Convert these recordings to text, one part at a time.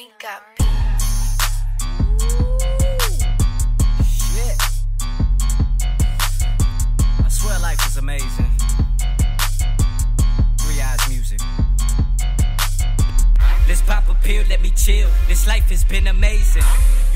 crank up. Shit. I swear life is amazing. 3EYES music. Let's pop a pill, let me chill. This life has been amazing.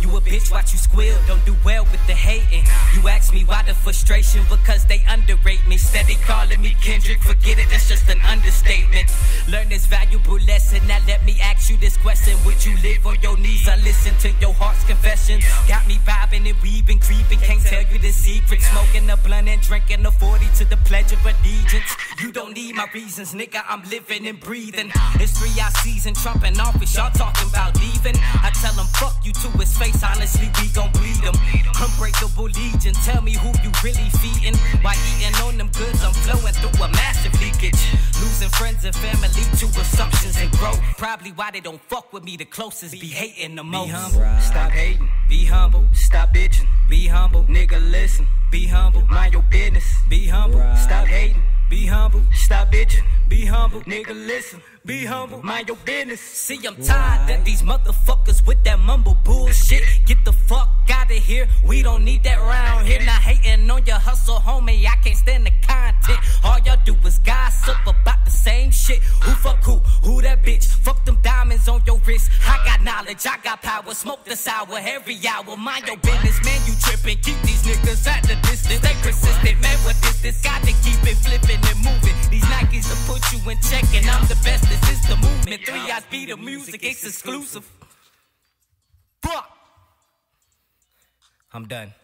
You a bitch, watch you squeal. Don't do well with the hating. You ask me why the frustration, because they underrate me. Steady calling me Kendrick, forget it, that's just an understatement. Learn this valuable lesson, now let me ask you this question. Would you live on your knees? I listen to your heart's confessions. Got me vibing and weaving, creeping, can't tell you the secret. Smoking a blunt and drinking a 40 to the Pledge of Allegiance. You don't need my reasons, nigga, I'm living and breathing. It's 3 hours season, trumping office, y'all talking about leaving. I tell them fuck you to his face, honestly we gon' bleed them. Unbreakable legion, tell me who you really feeding. Why eating on them goods, I'm flowing through a massive leakage. Losing friends and family to assumptions and growth. Probably why they don't fuck with me, the closest be hating the most. Be humble, stop hating. Be humble, stop bitching. Be humble, nigga listen. Be humble, mind your business. Be humble, stop hating. Be humble, stop bitching. Be humble, nigga listen. Be humble, mind your business. See, I'm tired that these motherfuckers with that mumble bullshit. Get the fuck out of here, we don't need that round here. Not hating on your hustle, homie, I can't stand the content. All y'all do is gossip about the same shit. Who fuck who that bitch? Fuck them diamonds on your wrist. I got knowledge, I got power, smoke the sour every hour. Mind your business, man, you tripping. Keep these niggas at the distance, they persistent. Man, what is this? Gotta keep it flipping and moving. These Nikes will put you in check, and I'm the best. This is the movement. 3 hours be the music, it's exclusive. Fuck! I'm done.